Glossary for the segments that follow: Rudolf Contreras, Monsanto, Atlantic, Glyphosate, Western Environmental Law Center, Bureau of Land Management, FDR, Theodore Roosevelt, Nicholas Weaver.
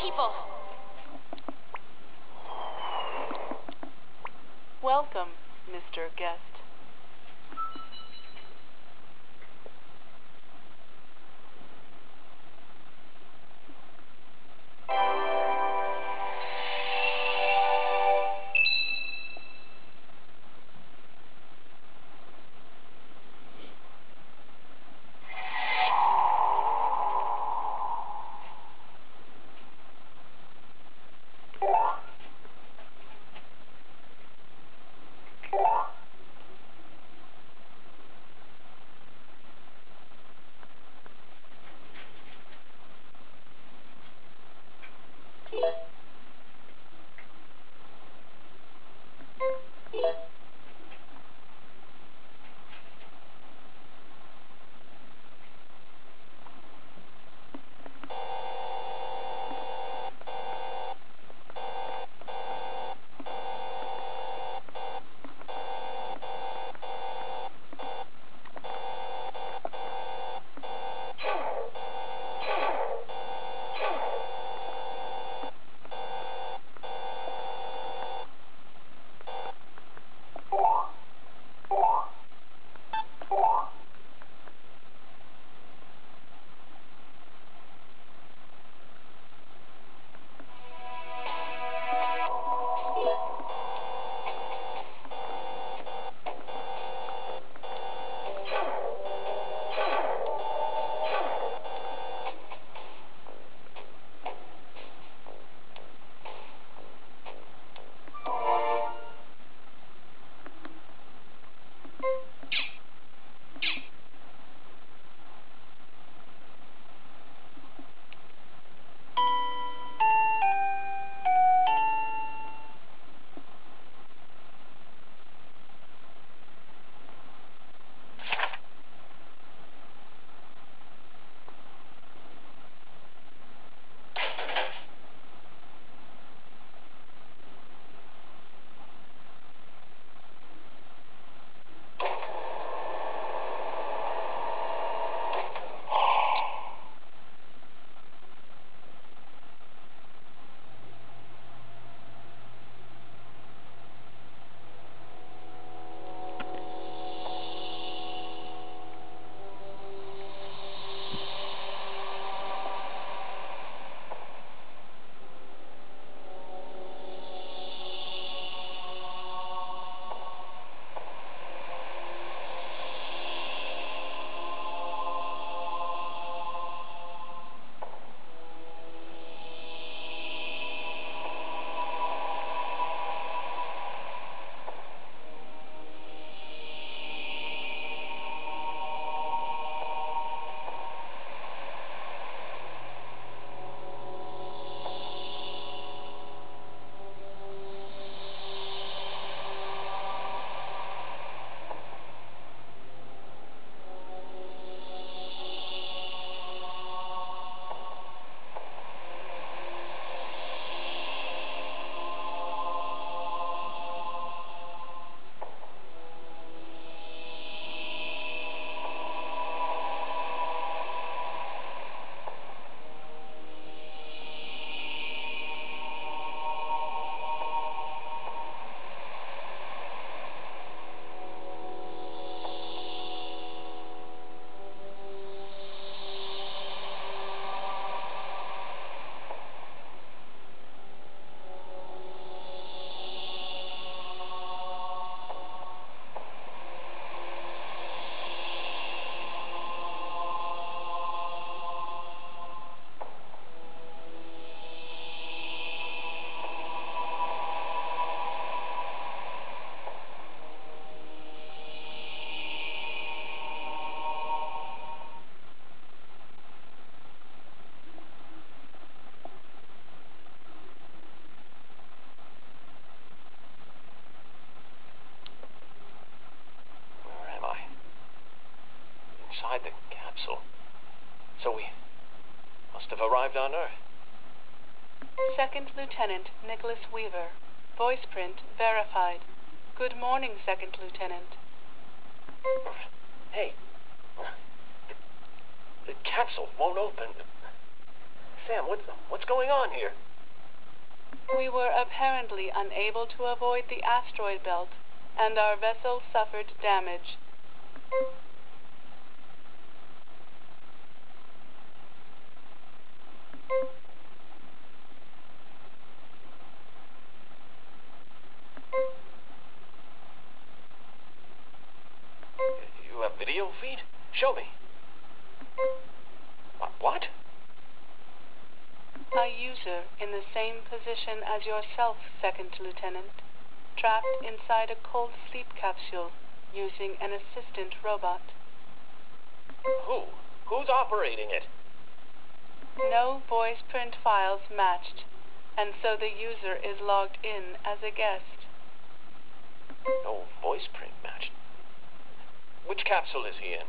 people. Welcome, Mr. Guest. Inside the capsule. So we must have arrived on Earth. Second Lieutenant Nicholas Weaver. Voice print verified. Good morning, Second Lieutenant. Hey. The capsule won't open. Sam, what's going on here? We were apparently unable to avoid the asteroid belt, and our vessel suffered damage. You have video feed? Show me. What? A user in the same position as yourself, Second Lieutenant, trapped inside a cold sleep capsule using an assistant robot. Who? Who's operating it? No voice print files matched, and so the user is logged in as a guest. No voice print matched? Which capsule is he in?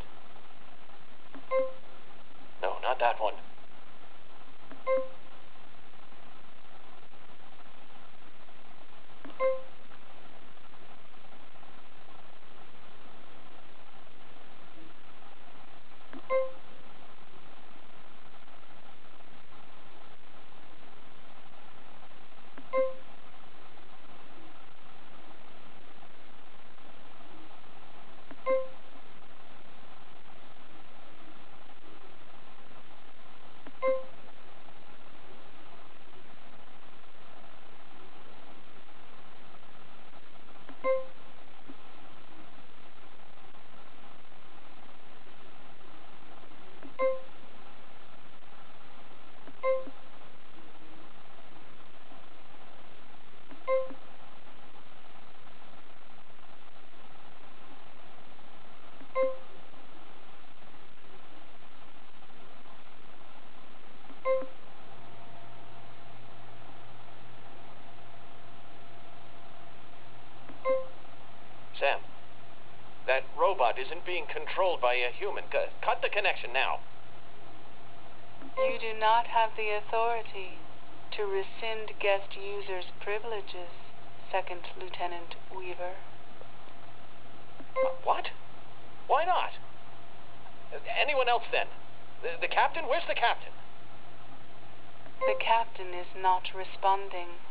No, not that one. Sam, that robot isn't being controlled by a human. Cut the connection now. You do not have the authority to rescind guest users' privileges, Second Lieutenant Weaver. What? Why not? Anyone else then? The captain? Where's the captain? The captain is not responding.